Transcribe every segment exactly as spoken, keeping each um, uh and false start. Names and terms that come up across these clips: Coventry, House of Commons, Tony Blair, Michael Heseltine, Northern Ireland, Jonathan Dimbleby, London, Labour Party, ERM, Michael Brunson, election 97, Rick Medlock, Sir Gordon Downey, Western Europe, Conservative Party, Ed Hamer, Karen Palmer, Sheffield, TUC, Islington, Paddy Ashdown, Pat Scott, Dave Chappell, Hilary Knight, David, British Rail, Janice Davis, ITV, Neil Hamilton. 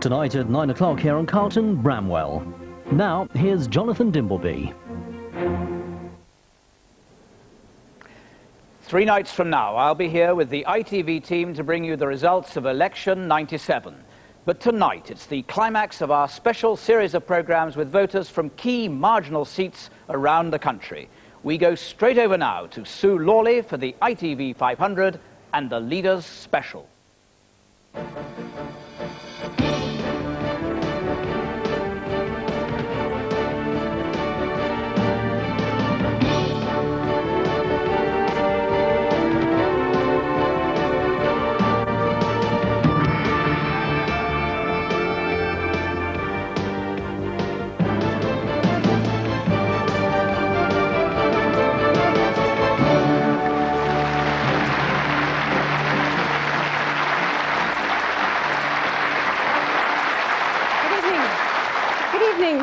Tonight at nine o'clock here on Carlton, Bramwell. Now, here's Jonathan Dimbleby. Three nights from now, I'll be here with the I T V team to bring you the results of election ninety-seven. But tonight, it's the climax of our special series of programmes with voters from key marginal seats around the country. We go straight over now to Sue Lawley for the I T V five hundred and the Leaders Special.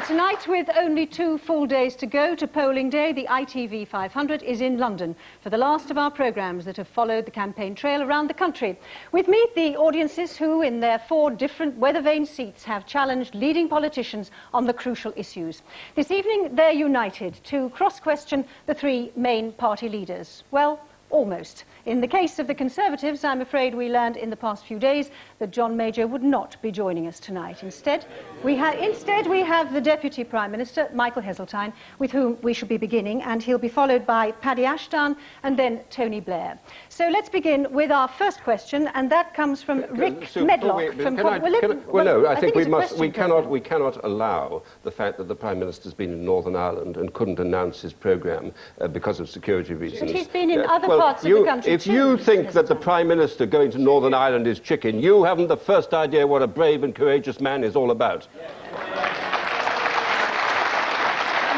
Tonight, with only two full days to go to polling day, the I T V five hundred is in London for the last of our programmes that have followed the campaign trail around the country. With me, the audiences who, in their four different weather-vane seats, have challenged leading politicians on the crucial issues. This evening, they're united to cross-question the three main party leaders. Well, almost. In the case of the Conservatives, I'm afraid we learned in the past few days that John Major would not be joining us tonight. Instead, we, ha instead, we have the Deputy Prime Minister, Michael Heseltine, with whom we should be beginning, and he'll be followed by Paddy Ashdown and then Tony Blair. So let's begin with our first question, and that comes from Rick so, Medlock. Wait, from can I, can I, well, no, I, I think, think we, must, we, cannot, we cannot allow the fact that the Prime Minister's been in Northern Ireland and couldn't announce his programme uh, because of security reasons. But he's been in uh, other well, parts you, of the country. If you think that the Prime Minister going to Northern Ireland is chicken, you haven't the first idea what a brave and courageous man is all about. Yeah.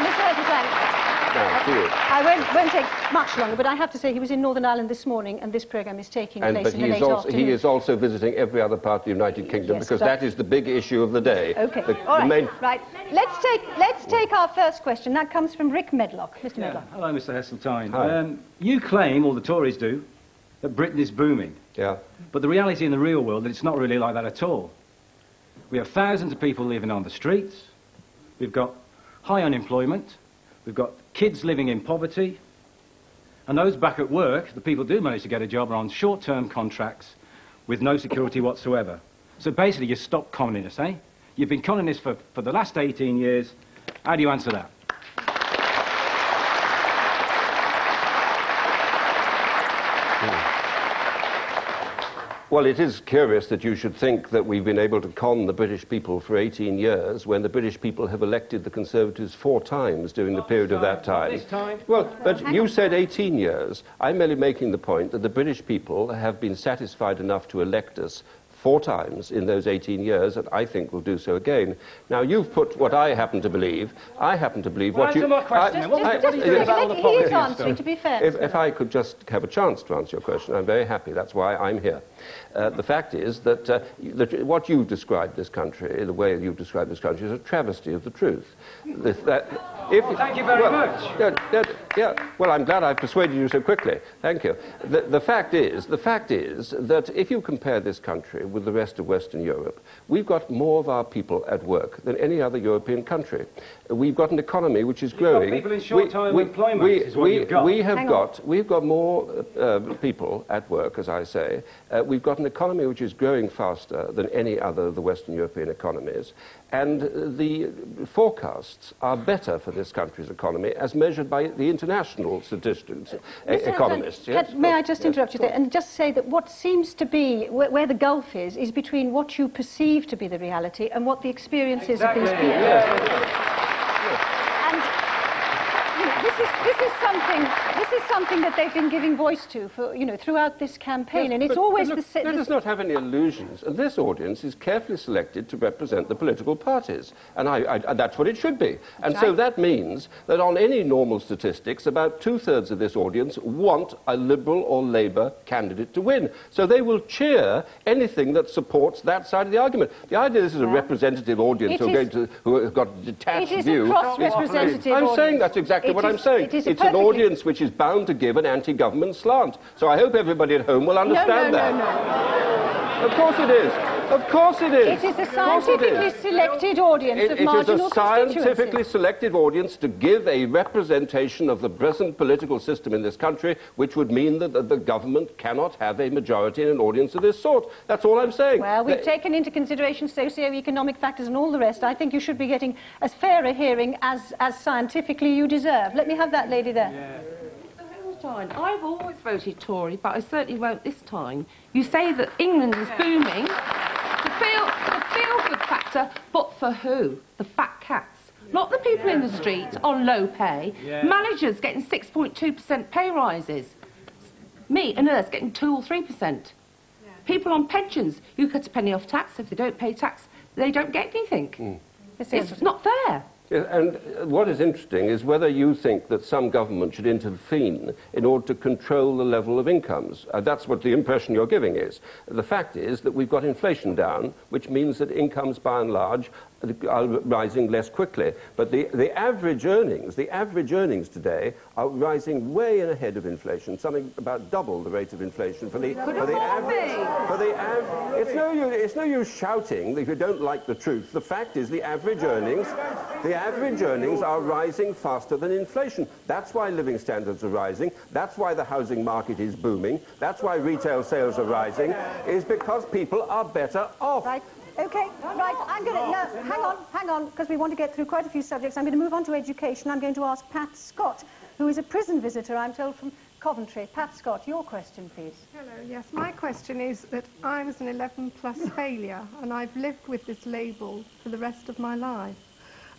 Mister Heseltine, I won't, won't take much longer, but I have to say he was in Northern Ireland this morning and this programme is taking and, place but in the late also, afternoon. He is also visiting every other part of the United Kingdom yes, because that is the big issue of the day. OK, the, all right, main... right. Let's take, let's take our first question. That comes from Rick Medlock. Mister Yeah. Medlock. Hello, Mister Heseltine. Um, you claim, or the Tories do, that Britain is booming. Yeah. But the reality in the real world is it's not really like that at all. We have thousands of people living on the streets. We've got high unemployment. We've got kids living in poverty. And those back at work, the people who do manage to get a job, are on short-term contracts with no security whatsoever. So basically, you stop conning us, eh? You've been conning us for, for the last eighteen years. How do you answer that? Well, it is curious that you should think that we've been able to con the British people for eighteen years when the British people have elected the Conservatives four times during the period of that time. This time. Well, but you said eighteen years. I'm merely making the point that the British people have been satisfied enough to elect us four times in those eighteen years, and I think will do so again. Now, you've put what I happen to believe. I happen to believe well, what you... More I, just, what, just, I, just, I, about he is answering, to be fair. If, if I could just have a chance to answer your question, I'm very happy. That's why I'm here. Uh, the fact is that, uh, that what you've described this country, the way you've described this country, is a travesty of the truth. The, that, if, oh, thank you very well, much. Yeah, that, yeah, well, I'm glad I've persuaded you so quickly. Thank you. The, the, fact is, the fact is that if you compare this country with the rest of Western Europe, we've got more of our people at work than any other European country. We've got an economy which is you've growing. Got people in short-term employment we, is what we, you've got. We have got, we've got more uh, people at work, as I say. Uh, we've got an economy which is growing faster than any other of the Western European economies. And the forecasts are better for this country's economy as measured by the international statistics, uh, economists. Yes? Can, may oh, I just yes, interrupt you there and just say that what seems to be where, where the gulf is, is between what you perceive to be the reality and what the experience exactly. is of these people. Yeah. Yeah. Yeah. And you know, this is, this is something... This is something that they've been giving voice to, for, you know, throughout this campaign, yes, and it's but, always but look, the... Let us not have any illusions. And this audience is carefully selected to represent the political parties, and I, I, that's what it should be. And so that means that on any normal statistics, about two-thirds of this audience want a Liberal or Labour candidate to win. So they will cheer anything that supports that side of the argument. The idea this is a yeah. representative audience who, is, going to, who have got a detached view... It is view. a cross-representative audience. I'm saying that's exactly it what is, I'm saying. It is it's an audience which is bound to give an anti-government slant. So I hope everybody at home will understand no, no, that. No, no, no. Of course it is. Of course it is. It is a scientifically is. selected audience it, of it marginal It is a scientifically selected audience to give a representation of the present political system in this country, which would mean that the, the government cannot have a majority in an audience of this sort. That's all I'm saying. Well, we've they, taken into consideration socio-economic factors and all the rest. I think you should be getting as fair a hearing as, as scientifically you deserve. Let me have that lady there. Yeah. I've always voted Tory, but I certainly won't this time. You say that England is booming, the feel, the feel-good factor, but for who? The fat cats. Not the people in the street on low pay. Managers getting six point two percent pay rises. Me, a nurse, getting two or three percent. People on pensions, you cut a penny off tax. If they don't pay tax, they don't get anything. Mm. It's not fair. And what is interesting is whether you think that some government should intervene in order to control the level of incomes. Uh, that's what the impression you're giving is. The fact is that we've got inflation down, which means that incomes, by and large, are rising less quickly. But the, the average earnings, the average earnings today are rising way ahead of inflation, something about double the rate of inflation for the, for the average. For the av it's, no use, it's no use shouting if you don't like the truth. The fact is the average earnings, the average earnings are rising faster than inflation. That's why living standards are rising. That's why the housing market is booming. That's why retail sales are rising, is because people are better off. Right. Okay, no, right, no, I'm going to... No, no, hang on, hang on, because we want to get through quite a few subjects. I'm going to move on to education. I'm going to ask Pat Scott, who is a prison visitor, I'm told, from Coventry. Pat Scott, your question, please. Hello, yes, my question is that I was an eleven plus failure, and I've lived with this label for the rest of my life.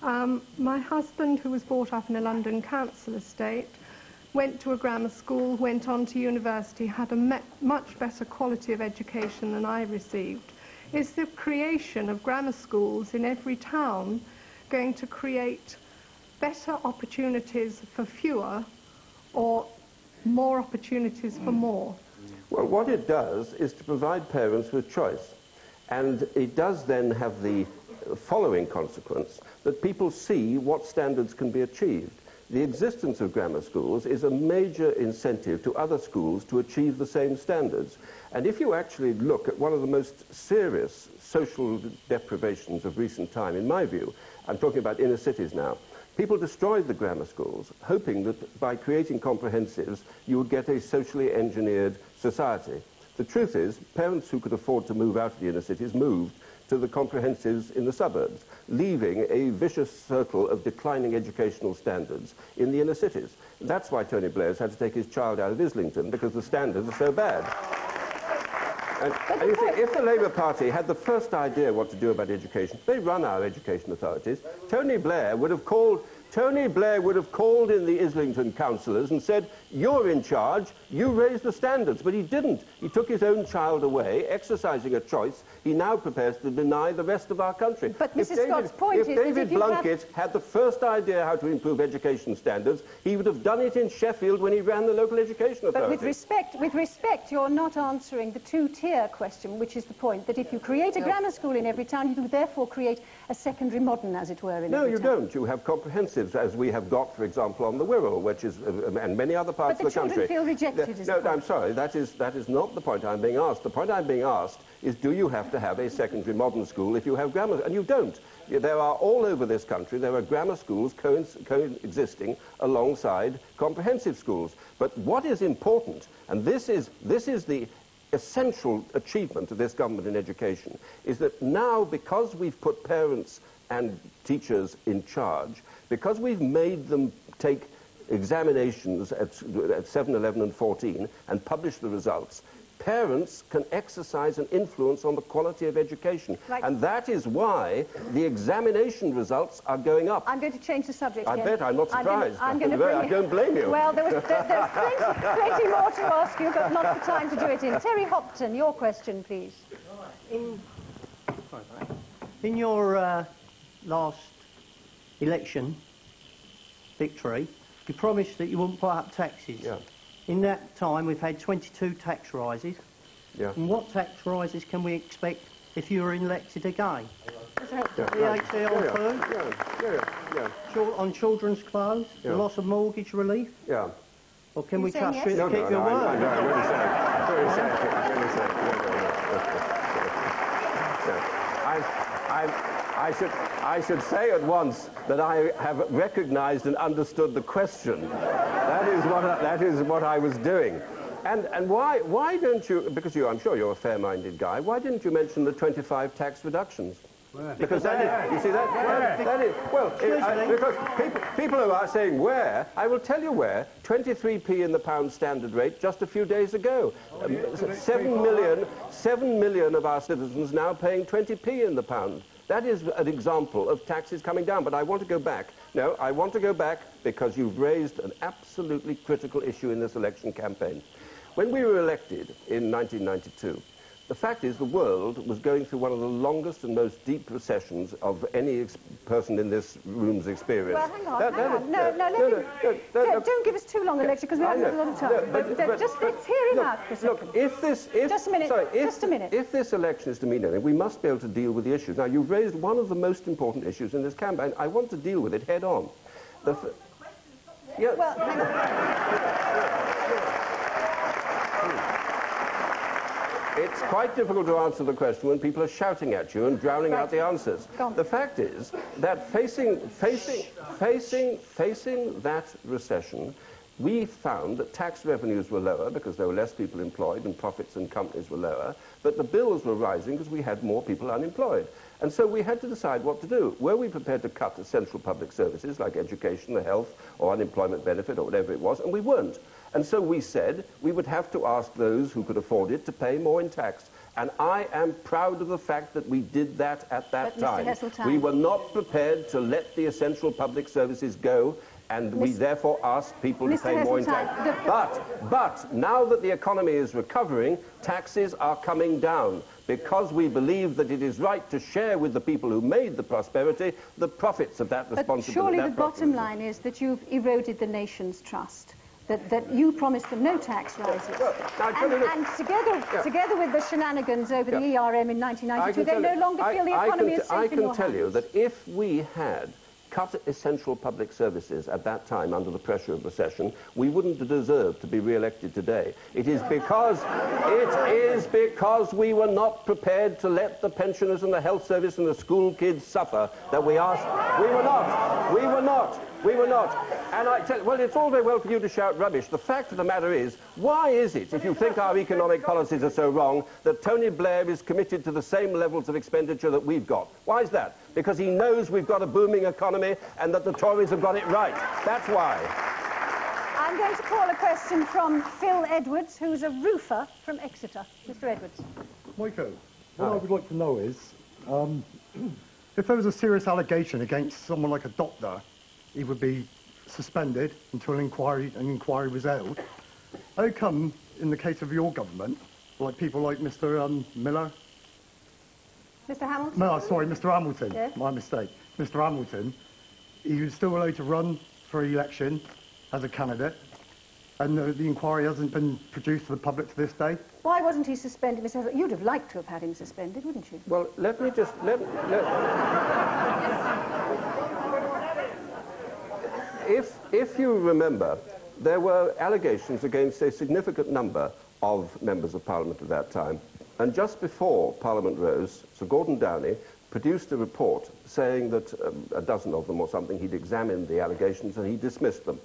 Um, my husband, who was brought up in a London council estate, went to a grammar school, went on to university, had a me much better quality of education than I received. Is the creation of grammar schools in every town going to create better opportunities for fewer or more opportunities for more? Well, what it does is to provide parents with choice. And it does then have the following consequence, that people see what standards can be achieved. The existence of grammar schools is a major incentive to other schools to achieve the same standards. And if you actually look at one of the most serious social deprivations of recent time, in my view, I'm talking about inner cities now, people destroyed the grammar schools, hoping that by creating comprehensives, you would get a socially engineered society. The truth is, parents who could afford to move out of the inner cities moved to the comprehensives in the suburbs, leaving a vicious circle of declining educational standards in the inner cities. That's why Tony Blair's had to take his child out of Islington, because the standards are so bad. And, and you see, if the Labour Party had the first idea what to do about education, they run our education authorities, Tony Blair would have called... Tony Blair would have called in the Islington councillors and said, you're in charge, you raise the standards. But he didn't. He took his own child away, exercising a choice he now prepares to deny the rest of our country. But Missus David, Scott's point if is... David if David Blunkett have... had the first idea how to improve education standards, he would have done it in Sheffield when he ran the local education authority. But with respect, with respect, you're not answering the two-tier question, which is the point that if you create a grammar school in every town, you therefore create a secondary modern, as it were, in no, every town. No, you don't. You have comprehensive, as we have got, for example, on the Wirral, which is, uh, and many other parts of the country. But the children feel rejected, is it? No, I'm sorry, that is, that is not the point I'm being asked. The point I'm being asked is, do you have to have a secondary modern school if you have grammar? And you don't. There are, all over this country, there are grammar schools co coexisting alongside comprehensive schools. But what is important, and this is, this is the essential achievement of this government in education, is that now, because we've put parents and teachers in charge, because we've made them take examinations at, at seven, eleven and fourteen and publish the results, parents can exercise an influence on the quality of education. Right. And that is why the examination results are going up. I'm going to change the subject I again. bet, I'm not surprised. I'm gonna, I'm gonna I don't blame you. Well, there was, there, there's plenty, plenty more to ask you, but not the time to do it in. Terry Hopton, your question, please. In, in your uh, last election victory, you promised that you wouldn't put up taxes. Yeah. In that time, we've had twenty-two tax rises. Yeah. And what tax rises can we expect if you are elected again? Yeah. V A T yeah. on food, yeah. Yeah. Yeah. Yeah. on children's clothes, yeah. the loss of mortgage relief. Yeah. Or can You're we trust yes? you to no, keep no, your no, word? No, no, I'm really sad. I'm really sad. I'm really sad. I, I, I, should, I should say at once that I have recognised and understood the question. That is what I, that is what I was doing. And, and why, why don't you, because you, I'm sure you're a fair-minded guy, why didn't you mention the twenty-five tax reductions? Where? Because that where? Is, you see, that, where? That is, well, it, I, because people, people are saying where, I will tell you where, twenty-three p in the pound standard rate just a few days ago. Oh, um, yeah, seven, million, seven million of our citizens now paying twenty p in the pound. That is an example of taxes coming down, but I want to go back. No, I want to go back because you've raised an absolutely critical issue in this election campaign. When we were elected in nineteen ninety-two, the fact is the world was going through one of the longest and most deep recessions of any ex person in this room's experience. Well, hang on, that, hang that on. Is, no, no, no, no, no, no, no, no, don't give us too long a lecture because we haven't got a lot of time. No, but, but, but, just but, let's hear him look, out for a second. Look, if this, if, just a minute, sorry, if, just a minute. If this election is to mean anything, we must be able to deal with the issues. Now, you've raised one of the most important issues in this campaign. I want to deal with it head on. The f oh, the yeah. Well, hang on. It's quite difficult to answer the question when people are shouting at you and drowning right. out the answers. The fact is that facing, facing, facing, facing that recession, we found that tax revenues were lower because there were less people employed and profits in companies were lower, but the bills were rising because we had more people unemployed. And so we had to decide what to do. Were we prepared to cut essential public services like education, the health, or unemployment benefit, or whatever it was? And we weren't. And so we said we would have to ask those who could afford it to pay more in tax. And I am proud of the fact that we did that at that time. Mister Heseltine. We were not prepared to let the essential public services go, and we therefore asked people to pay more in tax. But, but now that the economy is recovering, taxes are coming down, because we believe that it is right to share with the people who made the prosperity the profits of that responsibility. But surely the bottom line is that you've eroded the nation's trust. That, that you promised them no tax rises. Well, and, and together, yeah. together with the shenanigans over yeah. the E R M in nineteen ninety-two, they no longer I, feel the economy is safe in your hands. I can tell you that if we had cut essential public services at that time under the pressure of recession, we wouldn't deserve to be re-elected today. It is because, it is because we were not prepared to let the pensioners and the health service and the school kids suffer that we asked. We were not. We were not. We were not. And I tell you, well, it's all very well for you to shout rubbish. The fact of the matter is, why is it, if you think our economic policies are so wrong, that Tony Blair is committed to the same levels of expenditure that we've got? Why is that? Because he knows we've got a booming economy and that the Tories have got it right. That's why. I'm going to call a question from Phil Edwards, who's a roofer from Exeter. Mister Edwards. Michael, what Hi. I would like to know is, um, if there was a serious allegation against someone like a doctor, he would be suspended until an inquiry, an inquiry was held. How come, in the case of your government, like people like Mister Um, Miller? Mister Hamilton? No, sorry, Mister Hamilton. Yeah. My mistake. Mister Hamilton, he was still allowed to run for election as a candidate, and the, the inquiry hasn't been produced to the public to this day. Why wasn't he suspended, Mister Hamilton? You'd have liked to have had him suspended, wouldn't you? Well, let me just... Let, let... If, if you remember, there were allegations against a significant number of members of Parliament at that time. And just before Parliament rose, Sir Gordon Downey produced a report saying that um, a dozen of them or something, he'd examined the allegations and he dismissed them.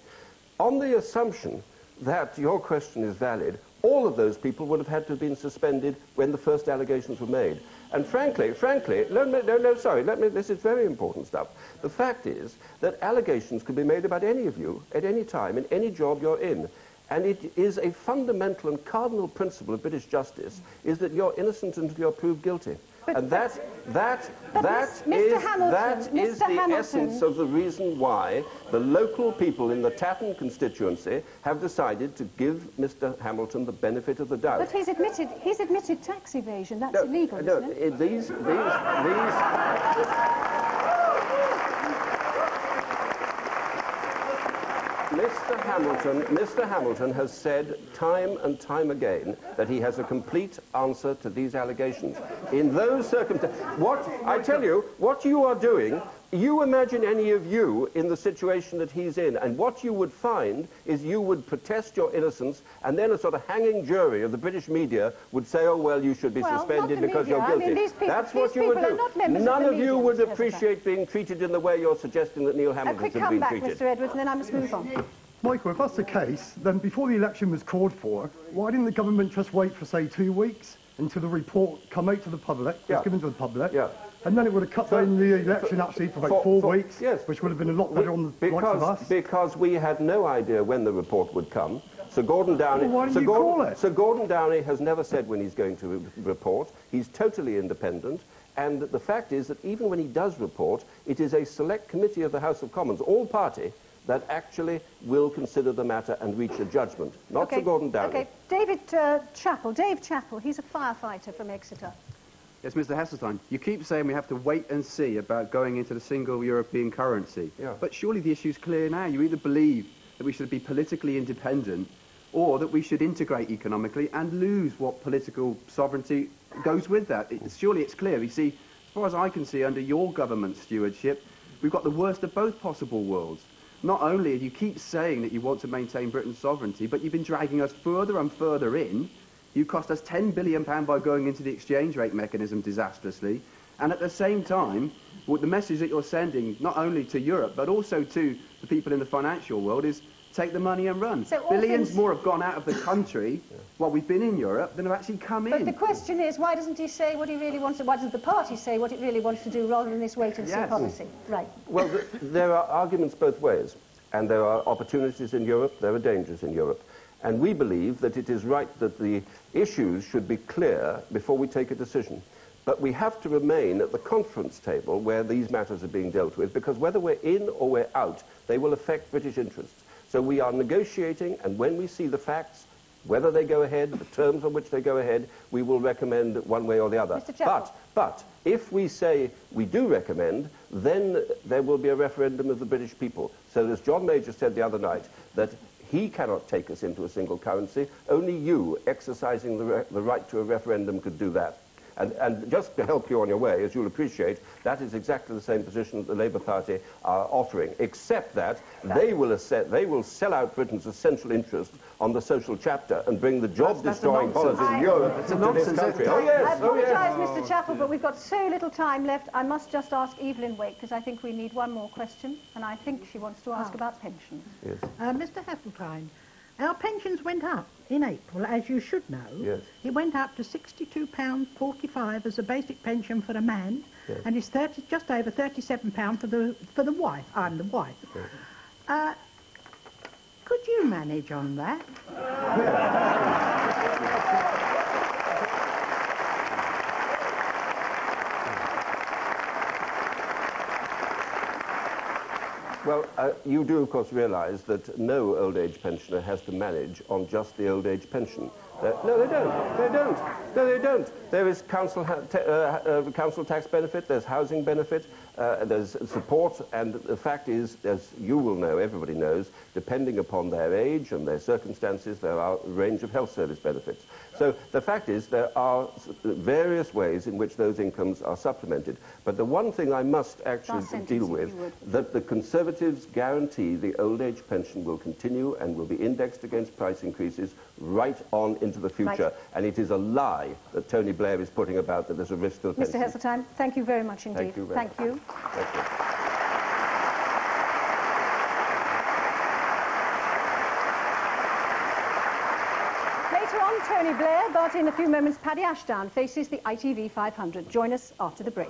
On the assumption that your question is valid, all of those people would have had to have been suspended when the first allegations were made. And frankly, frankly, no, no, no, sorry, let me, this is very important stuff. The fact is that allegations could be made about any of you at any time, in any job you're in. And it is a fundamental and cardinal principle of British justice, is that you're innocent until you're proved guilty. But and that, that, that, is, Hamilton, that is the Hamilton. essence of the reason why the local people in the Tatton constituency have decided to give Mister Hamilton the benefit of the doubt. But he's admitted, he's admitted tax evasion. That's no, illegal, no, isn't it? These, these, these... Mister Hamilton, Mister Hamilton has said time and time again that he has a complete answer to these allegations. In those circumstances, what, I tell you, what you are doing, you imagine any of you in the situation that he's in, and what you would find is you would protest your innocence, and then a sort of hanging jury of the British media would say, oh, well, you should be well, suspended because media. you're guilty. I mean, these people, That's these what you would do. None of, of you would appreciate being treated in the way you're suggesting that Neil Hamilton has been back, treated. Mister Edwards, and then I must move on. Michael, if that's the case, then before the election was called for, why didn't the government just wait for, say, two weeks until the report come out to the public, yeah. was given to the public, yeah. and then it would have cut so, down the election so, actually for about for, four for, weeks, yes. which would have been a lot better we, on the because, rights of us. Because we had no idea when the report would come. Sir Gordon Downey. Well, why did Sir you Gordon, call it? Sir Gordon Downey has never said when he's going to re report. He's totally independent. And the fact is that even when he does report, it is a select committee of the House of Commons, all party, that actually will consider the matter and reach a judgment, not okay. Sir Gordon Downey. Okay, David uh, Chappell, Dave Chappell, he's a firefighter from Exeter. Yes, Mister Heseltine, you keep saying we have to wait and see about going into the single European currency. Yeah. But surely the issue's clear now. You either believe that we should be politically independent or that we should integrate economically and lose what political sovereignty goes with that. It, surely it's clear. You see, as far as I can see, under your government stewardship, we've got the worst of both possible worlds. Not only do you keep saying that you want to maintain Britain's sovereignty, but you've been dragging us further and further in. You cost us ten billion pounds by going into the exchange rate mechanism disastrously. And at the same time, what the message that you're sending, not only to Europe, but also to the people in the financial world, is take the money and run. So Billions more have gone out of the country while we've been in Europe than have actually come but in. But the question is, why doesn't he say what he really wants to, why doesn't the party say what it really wants to do rather than this wait-and-see yes. policy? Right. Well, th there are arguments both ways, and there are opportunities in Europe, there are dangers in Europe. And we believe that it is right that the issues should be clear before we take a decision. But we have to remain at the conference table where these matters are being dealt with, because whether we're in or we're out, they will affect British interests. So we are negotiating, and when we see the facts, whether they go ahead, the terms on which they go ahead, we will recommend one way or the other. Mister Chappell. But, but if we say we do recommend, then there will be a referendum of the British people. So as John Major said the other night, that he cannot take us into a single currency. Only you, exercising the, re the right to a referendum, could do that. And, and just to help you on your way, as you'll appreciate, that is exactly the same position that the Labour Party are offering, except that they will, they will sell out Britain's essential interest on the social chapter and bring the job-destroying policies in Europe I, to this country. Oh, yes, I apologise, oh, yes. Mister Chappell, but we've got so little time left. I must just ask Evelyn Waite, because I think we need one more question, and I think she wants to ask oh. about pensions. Yes. Uh, Mister Heseltine, our pensions went up in April, as you should know. Yes. It went up to sixty-two pounds forty-five as a basic pension for a man, yes. and it's thirty, just over thirty-seven pounds for the, for the wife. I'm the wife. Yes. Uh, could you manage on that? Well, uh, you do, of course, realise that no old-age pensioner has to manage on just the old-age pension. Uh, no, they don't. They don't. No, they don't. There is council, ha ta uh, uh, council tax benefit, there's housing benefit, uh, there's support, and the fact is, as you will know, everybody knows, depending upon their age and their circumstances, there are a range of health service benefits. So the fact is, there are various ways in which those incomes are supplemented. But the one thing I must actually deal with, that the Conservatives guarantee the old age pension will continue and will be indexed against price increases right on into the future. Right. And it is a lie that Tony Blair is putting about that there's a risk to the pension. Mister Heseltine, thank you very much indeed. Thank you. Very thank, much. You. Thank you. Tony Blair, but in a few moments, Paddy Ashdown faces the I T V five hundred. Join us after the break.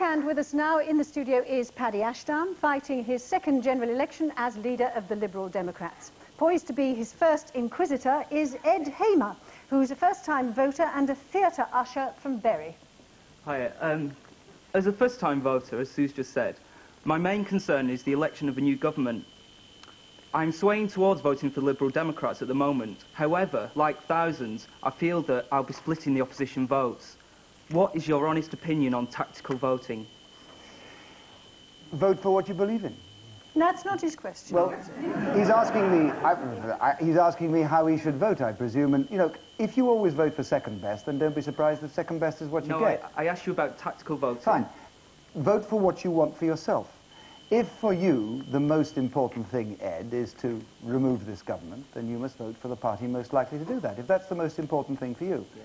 And with us now in the studio is Paddy Ashdown, fighting his second general election as leader of the Liberal Democrats. Poised to be his first inquisitor is Ed Hamer, who's a first-time voter and a theatre usher from Bury. Hi. Um, as a first-time voter, as Sue's just said, my main concern is the election of a new government. I'm swaying towards voting for Liberal Democrats at the moment. However, like thousands, I feel that I'll be splitting the opposition votes. What is your honest opinion on tactical voting? Vote for what you believe in. That's not his question. Well, he's asking me. I, I, he's asking me how he should vote, I presume. And you know, if you always vote for second best, then don't be surprised that second best is what you no, get. I, I asked you about tactical voting. Fine. Vote for what you want for yourself. If for you the most important thing, Ed, is to remove this government, then you must vote for the party most likely to do that. If that's the most important thing for you. Yeah.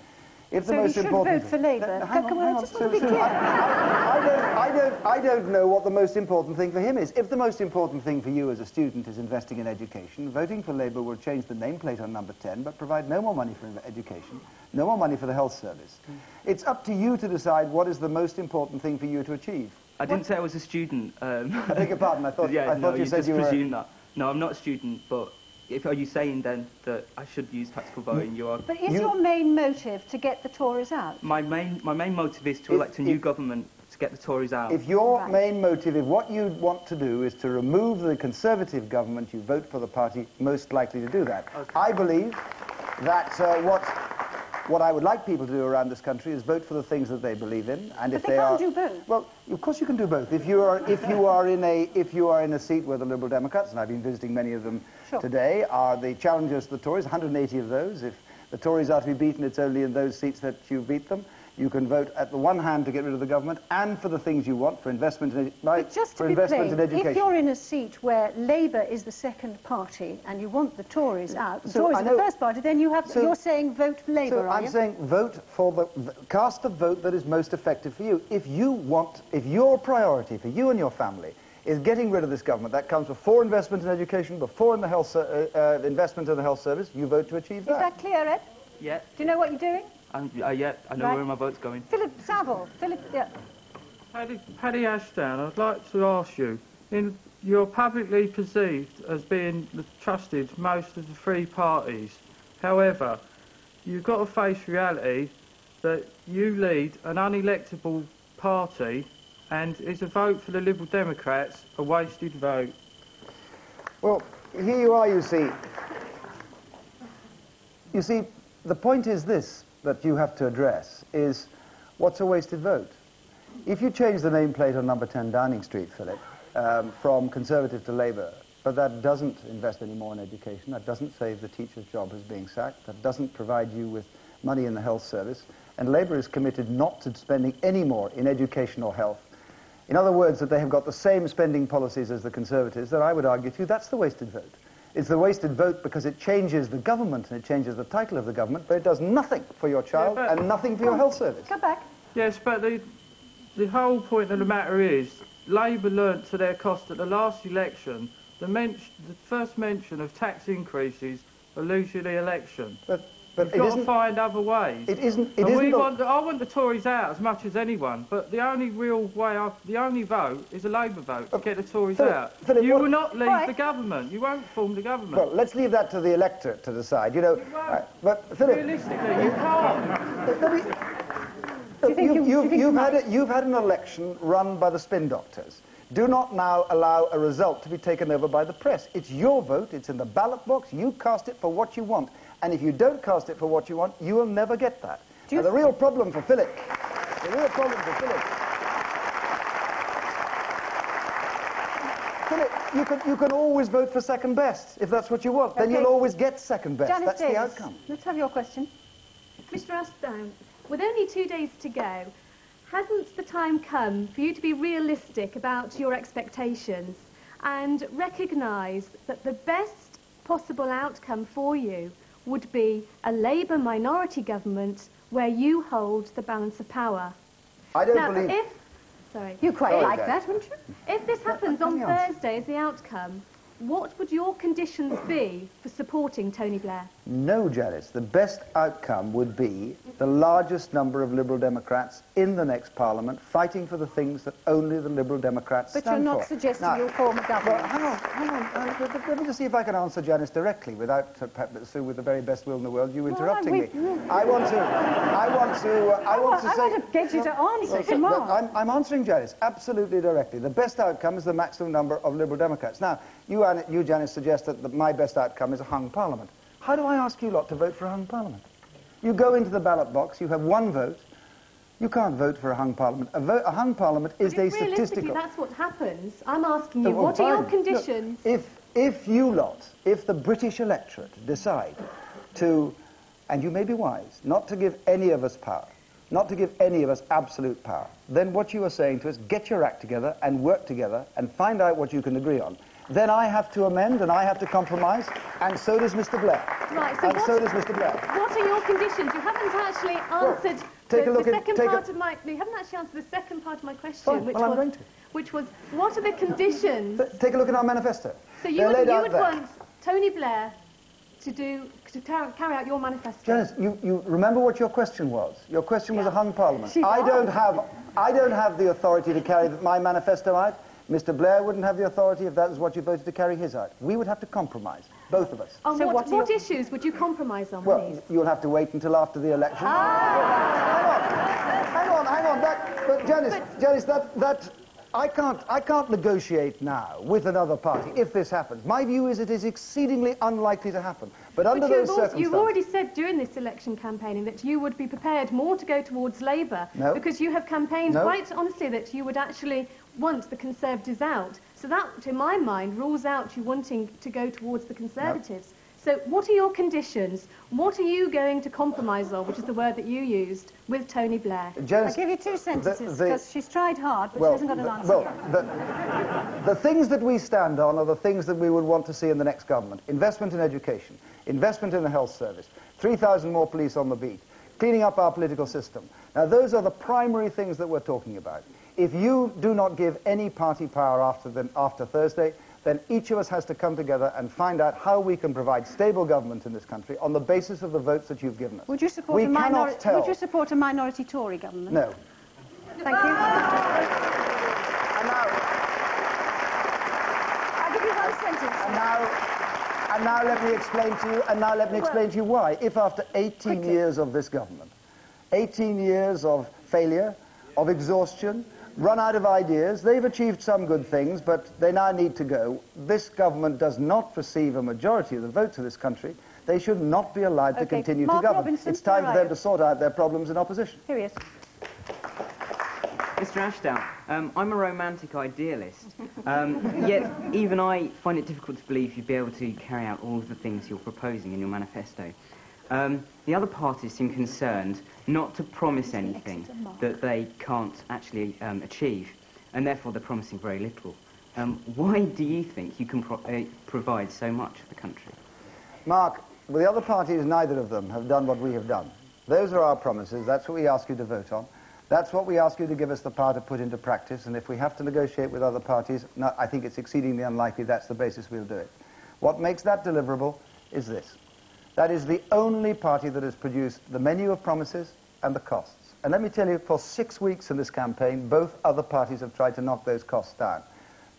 If the so most you should important vote for Labour. Th on, on, I just so, want to be so, clear. I, I, I, don't, I, don't, I don't know what the most important thing for him is. If the most important thing for you as a student is investing in education, voting for Labour will change the nameplate on Number ten, but provide no more money for education, no more money for the health service. Mm. It's up to you to decide what is the most important thing for you to achieve. I didn't what? say I was a student. Um, I beg your pardon. I thought, yeah, I thought no, you, you said you were... presume that. No, I'm not a student, but... If, are you saying, then, that I should use tactical voting? You are. But is you, your main motive to get the Tories out? My main, my main motive is to if, elect a new if, government to get the Tories out. If your right. main motive, if what you want to do is to remove the Conservative government, you vote for the party most likely to do that. Okay. I believe that uh, what... What I would like people to do around this country is vote for the things that they believe in, and but if they, they can't are, do both. Well, of course you can do both. If you are, if you are in a, if you are in a seat where the Liberal Democrats, and I've been visiting many of them sure. today, are the challengers to the Tories, one hundred eighty of those. If the Tories are to be beaten, it's only in those seats that you beat them. You can vote at the one hand to get rid of the government, and for the things you want, for investment in, like, just to for be investment plain, in education. If you're in a seat where Labour is the second party and you want the Tories out, the so Tories I are know, the first party, then you have, so, you're saying vote for Labour, so are I'm you? saying vote for the... Cast the vote that is most effective for you. If you want... If your priority for you and your family is getting rid of this government, that comes before investment in education, before in the health, uh, uh, investment in the health service, you vote to achieve that. Is that clear, Ed? Yeah. Do you know what you're doing? Um, uh, yeah, I know right. where my vote's going. Philip Savile. Philip, yeah. Paddy, Paddy Ashdown, I'd like to ask you, in, you're publicly perceived as being trusted most of the three parties. However, you've got to face reality that you lead an unelectable party, and is a vote for the Liberal Democrats a wasted vote? Well, here you are, you see. You see, the point is this, that you have to address is what's a wasted vote. If you change the nameplate on Number ten Downing Street, Philip, um, from Conservative to Labour, but that doesn't invest any more in education, that doesn't save the teacher's job as being sacked, that doesn't provide you with money in the health service, and Labour is committed not to spending any more in education or health. In other words, that they have got the same spending policies as the Conservatives, then I would argue to you that's the wasted vote. It's the wasted vote because it changes the government and it changes the title of the government, but it does nothing for your child yeah, and nothing for your health service. Come back. Yes, but the, the whole point of the matter is Labour learnt to their cost at the last election, the, men the first mention of tax increases alludes to the election. But, but You've got to find other ways. It isn't... It and isn't we want, I want the Tories out as much as anyone, but the only real way, I, the only vote is a Labour vote to get the Tories Philip, out. Philip, you what, will not leave right. the government. You won't form the government. Well, let's leave that to the electorate to decide. You know, you right, but Philip, realistically, you can't. Let me, you think you, you, you think you've, had a, you've had an election run by the spin doctors. Do not now allow a result to be taken over by the press. It's your vote. It's in the ballot box. You cast it for what you want. And if you don't cast it for what you want, you will never get that. Now, the real problem for Philip, the real problem for Philip, Philip, you can, you can always vote for second best, if that's what you want. Okay. Then you'll always get second best. Janice that's Davis. the outcome. Let's have your question. Mister Ashdown, with only two days to go, hasn't the time come for you to be realistic about your expectations and recognise that the best possible outcome for you would be a Labour minority government where you hold the balance of power? I don't now, believe... If, sorry. You quite sorry, like Dad. that, wouldn't you? If this happens on Thursday as the outcome, what would your conditions be for supporting Tony Blair? No, Janice. The best outcome would be the largest number of Liberal Democrats in the next Parliament fighting for the things that only the Liberal Democrats but stand for. But you're not for. suggesting now, you'll form a government. Well, hang on, hang on. Uh, let me just see if I can answer Janice directly without, uh, perhaps, Sue, with the very best will in the world, you interrupting well, we, me. I want to, I want to, uh, I want to I say... I want to get you to answer, well, come on. I'm, I'm answering Janice absolutely directly. The best outcome is the maximum number of Liberal Democrats. Now, you, you Janice, suggest that the, my best outcome is a hung Parliament. How do I ask you lot to vote for a hung Parliament? You go into the ballot box, you have one vote, you can't vote for a hung Parliament. A, vote, a hung Parliament is a statistical... that's what happens. I'm asking you, oh, well, what fine. are your conditions? Look, if, if you lot, if the British electorate decide to, and you may be wise, not to give any of us power, not to give any of us absolute power, then what you are saying to us, get your act together and work together and find out what you can agree on. Then I have to amend and I have to compromise, and so does Mister Blair. Right, so and so does Mister Blair. What are your conditions? You haven't actually answered well, take the, a look the second at, part a... of my. You haven't actually answered the second part of my question, oh, which well, was, I'm going to. which was, what are the conditions? But take a look at our manifesto. So you They're would, you would want Tony Blair to do to carry out your manifesto. Janice, you, you remember what your question was? Your question yeah. was a hung Parliament. She's I don't have, I don't have the authority to carry my manifesto out. Mister Blair wouldn't have the authority if that was what you voted to carry his out. We would have to compromise, both of us. Oh, so what, what, what issues would you compromise on, well, please? You'll have to wait until after the election. Ah. Hang on, hang on, hang on. That, but Janice, but, Janice, that, that, I can't, I can't negotiate now with another party if this happens. My view is it is exceedingly unlikely to happen. But under but those also, circumstances... you've already said during this election campaigning that you would be prepared more to go towards Labour. No. Because you have campaigned no. quite honestly that you would actually... want the Conservatives out. So that, in my mind, rules out you wanting to go towards the Conservatives. No. So what are your conditions? What are you going to compromise on, which is the word that you used, with Tony Blair? Janice, I'll give you two sentences, because she's tried hard, but well, she hasn't got an answer. Well, the, the things that we stand on are the things that we would want to see in the next government. Investment in education, investment in the health service, three thousand more police on the beat, cleaning up our political system. Now, those are the primary things that we're talking about. If you do not give any party power after, the, after Thursday, then each of us has to come together and find out how we can provide stable government in this country on the basis of the votes that you've given us. Would you support, a, minor would you support a minority Tory government? No. Thank you. And now... I'll give you one sentence. And now... And now let me explain to you, and now let me explain well, to you why. If after eighteen quickly. years of this government, eighteen years of failure, of exhaustion, run out of ideas. They've achieved some good things, but they now need to go. This government does not receive a majority of the votes of this country. They should not be allowed okay. to continue Mark to govern. Robinson, it's time for them to sort out their problems in opposition. Here he is. Mister Ashdown, um, I'm a romantic idealist, um, yet even I find it difficult to believe you'd be able to carry out all of the things you're proposing in your manifesto. Um, the other parties seem concerned not to promise anything that they can't actually um, achieve, and therefore they're promising very little. Um, why do you think you can pro uh, provide so much for the country? Mark, well, the other parties, neither of them have done what we have done. Those are our promises, that's what we ask you to vote on. That's what we ask you to give us the power to put into practice, and if we have to negotiate with other parties, no, I think it's exceedingly unlikely that's the basis we'll do it. What makes that deliverable is this. That is the only party that has produced the menu of promises and the costs. And let me tell you, for six weeks in this campaign, both other parties have tried to knock those costs down.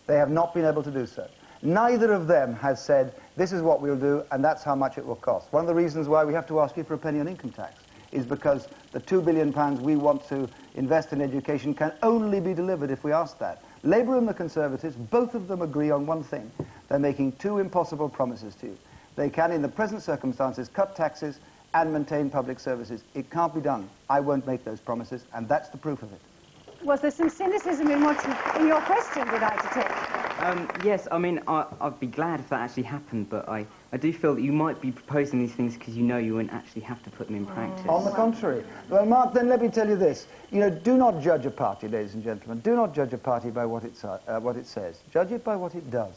They have not been able to do so. Neither of them has said, this is what we'll do, and that's how much it will cost. One of the reasons why we have to ask you for a penny on income tax is because the two billion pounds we want to invest in education can only be delivered if we ask that. Labour and the Conservatives, both of them agree on one thing. They're making two impossible promises to you. They can, in the present circumstances, cut taxes and maintain public services. It can't be done. I won't make those promises, and that's the proof of it. Was there some cynicism in, what you, in your question, did I detect? Um, yes, I mean, I, I'd be glad if that actually happened, but I, I do feel that you might be proposing these things because you know you wouldn't actually have to put them in practice. On the contrary. Well, Mark, then let me tell you this. You know, do not judge a party, ladies and gentlemen. Do not judge a party by what it's, uh, what it says. Judge it by what it does.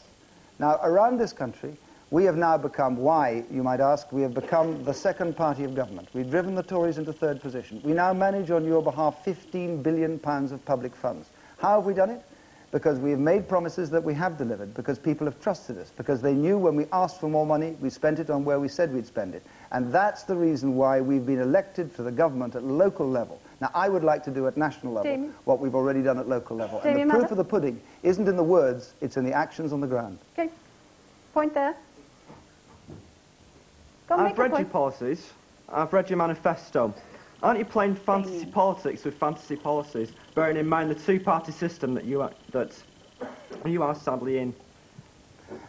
Now, around this country... we have now become, why, you might ask, we have become the second party of government. We've driven the Tories into third position. We now manage on your behalf fifteen billion pounds of public funds. How have we done it? Because we have made promises that we have delivered, because people have trusted us, because they knew when we asked for more money, we spent it on where we said we'd spend it. And that's the reason why we've been elected to the government at local level. Now, I would like to do at national level Jamie. what we've already done at local level. Jamie, and the proof of the pudding isn't in the words, it's in the actions on the ground. Okay. Point there. Go I've read your policies. I've read your manifesto. Aren't you playing fantasy Jamie. politics with fantasy policies, bearing in mind the two-party system that you are, that you are sadly in?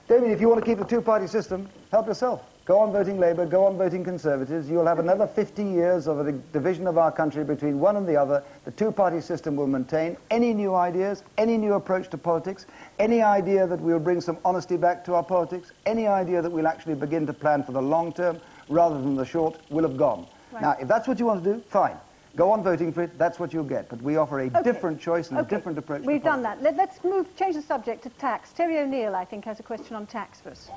David, if you want to keep the two-party system, help yourself. Go on voting Labour, go on voting Conservatives. You'll have another fifty years of a division of our country between one and the other. The two-party system will maintain any new ideas, any new approach to politics, any idea that we'll bring some honesty back to our politics, any idea that we'll actually begin to plan for the long term rather than the short will have gone. Right. Now, if that's what you want to do, fine. Go on voting for it, that's what you'll get. But we offer a okay. different choice and okay. a different approach. We've done that. Let, let's move, change the subject to tax. Terry O'Neill, I think, has a question on tax for us.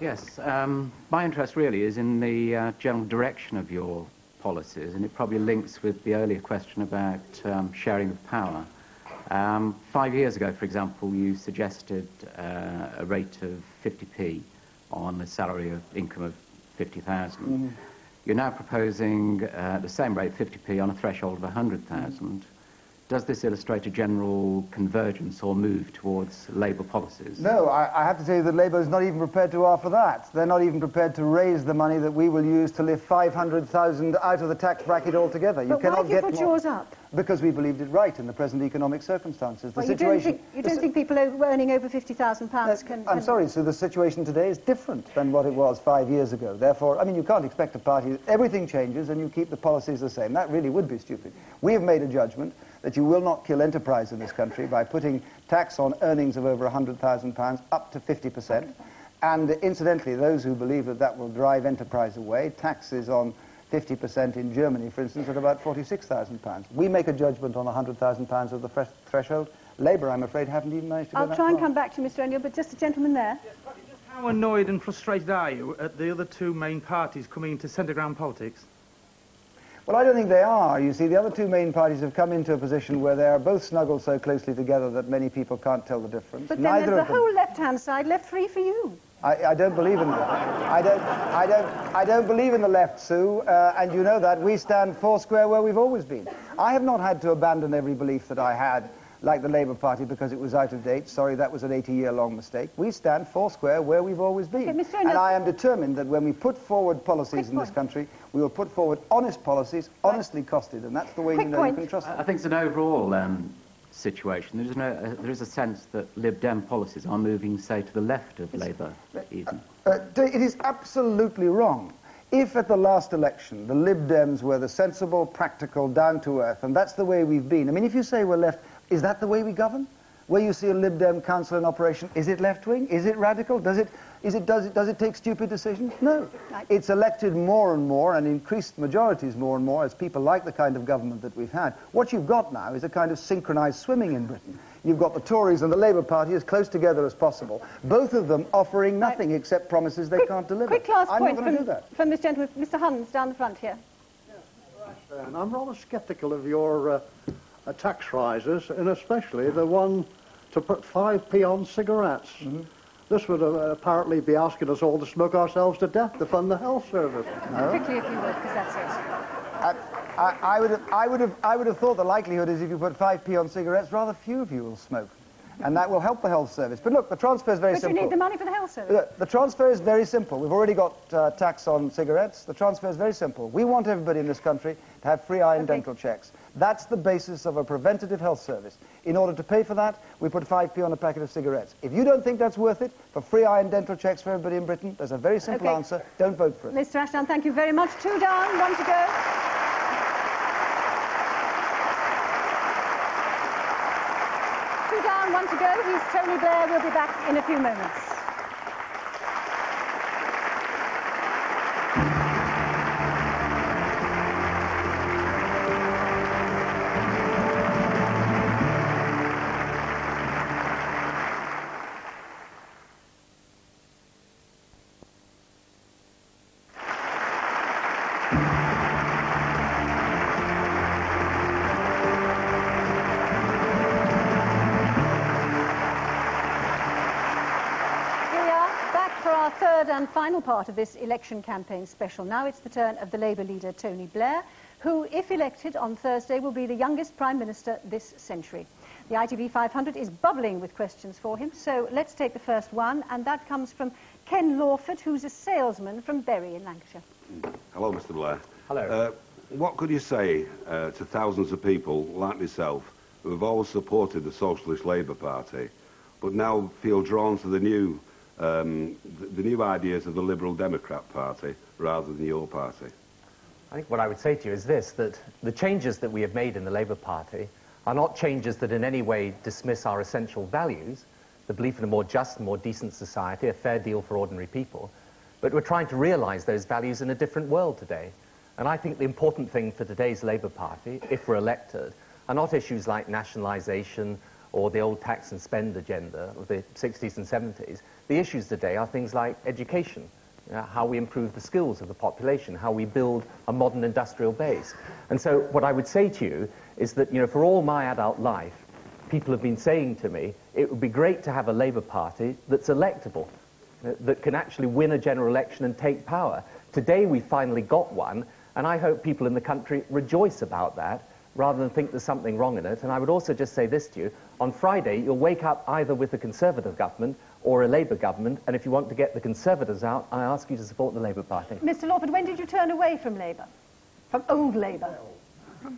Yes. Um, my interest really is in the uh, general direction of your policies, and it probably links with the earlier question about um, sharing of power. Um, five years ago, for example, you suggested uh, a rate of fifty p on a salary of income of fifty thousand. Mm-hmm. You're now proposing uh, the same rate, fifty p, on a threshold of one hundred thousand. Does this illustrate a general convergence or move towards Labour policies? No, I, I have to tell you that Labour is not even prepared to offer that. They're not even prepared to raise the money that we will use to lift five hundred thousand out of the tax bracket altogether. You but cannot why have you get put more yours up? Because we believed it right in the present economic circumstances. The well, you situation, don't think, you don't think people earning over fifty thousand pounds can... I'm sorry, so the situation today is different than what it was five years ago. Therefore, I mean, you can't expect a party... Everything changes and you keep the policies the same. That really would be stupid. We have made a judgment that you will not kill enterprise in this country by putting tax on earnings of over one hundred thousand pounds up to fifty percent. And incidentally, those who believe that that will drive enterprise away, taxes on... fifty percent in Germany, for instance, at about forty-six thousand pounds. We make a judgment on one hundred thousand pounds of the fresh threshold. Labour, I'm afraid, haven't even managed to I'll go that far. I'll try and come back to Mister O'Neill, but just a gentleman there. Yes, just how annoyed and frustrated are you at the other two main parties coming into centre-ground politics? Well, I don't think they are. You see, the other two main parties have come into a position where they are both snuggled so closely together that many people can't tell the difference. But Neither then there's the whole left-hand side left free for you. I, I don't believe in the I don't, I don't, I don't believe in the left, Sue, uh, and you know that. We stand foursquare where we've always been. I have not had to abandon every belief that I had, like the Labour Party, because it was out of date. Sorry, that was an eighty-year-long mistake. We stand foursquare where we've always been. Okay, Mister O'Neill, and I am determined that when we put forward policies in this country, we will put forward honest policies, honestly costed, and that's the way quick you know point. you can trust them. I think it's an overall... Um, situation. There is, no, uh, there is a sense that Lib Dem policies are moving, say, to the left of Labour, even. Uh, uh, it is absolutely wrong. If at the last election the Lib Dems were the sensible, practical, down-to-earth, and that's the way we've been. I mean, if you say we're left, is that the way we govern? Where you see a Lib Dem council in operation, is it left-wing? Is it radical? Does it, is it, does it, does it take stupid decisions? No. It's elected more and more and increased majorities more and more as people like the kind of government that we've had. What you've got now is a kind of synchronised swimming in Britain. You've got the Tories and the Labour Party as close together as possible, both of them offering nothing right. except promises they quick, can't deliver. Quick last I'm point not going to do that. From this gentleman, Mister Huns, down the front here. Yeah, right. I'm rather sceptical of your... Uh, Uh, tax rises, and especially the one to put five p on cigarettes. Mm-hmm. This would uh, apparently be asking us all to smoke ourselves to death to fund the health service. Particularly no? if you would, because that's it. I, I, I, would have, I, would have, I would have thought the likelihood is if you put five p on cigarettes, rather few of you will smoke. And that will help the health service. But look, the transfer is very simple. But you need the money for the health service. Look, the transfer is very simple. We've already got uh, tax on cigarettes. The transfer is very simple. We want everybody in this country to have free eye and okay. dental checks. That's the basis of a preventative health service. In order to pay for that, we put five p on a packet of cigarettes. If you don't think that's worth it, for free eye and dental checks for everybody in Britain, there's a very simple okay. answer. Don't vote for it. Mister Ashdown, thank you very much. Two down, one to go. Down, one to go. He's Tony Blair. We'll be back in a few moments. and final part of this election campaign special. Now it's the turn of the Labour leader, Tony Blair, who, if elected on Thursday, will be the youngest Prime Minister this century. The I T V five hundred is bubbling with questions for him, so let's take the first one, and that comes from Ken Lawford, who's a salesman from Bury in Lancashire. Hello, Mr Blair. Hello. Uh, what could you say uh, to thousands of people like myself who have always supported the Socialist Labour Party, but now feel drawn to the new, um, the, the new ideas of the Liberal Democrat Party rather than your party? I think what I would say to you is this, that the changes that we have made in the Labour Party are not changes that in any way dismiss our essential values, the belief in a more just and more decent society, a fair deal for ordinary people, but we're trying to realise those values in a different world today. And I think the important thing for today's Labour Party, if we're elected, are not issues like nationalisation or the old tax and spend agenda of the sixties and seventies. The issues today are things like education, you know, how we improve the skills of the population, how we build a modern industrial base. And so what I would say to you is that, you know, for all my adult life, people have been saying to me, it would be great to have a Labour Party that's electable, that can actually win a general election and take power. Today we finally got one, and I hope people in the country rejoice about that, rather than think there's something wrong in it. And I would also just say this to you, on Friday you'll wake up either with a Conservative government or a Labour government, and if you want to get the Conservatives out, I ask you to support the Labour Party. Mr Lawford, when did you turn away from Labour? From old Labour?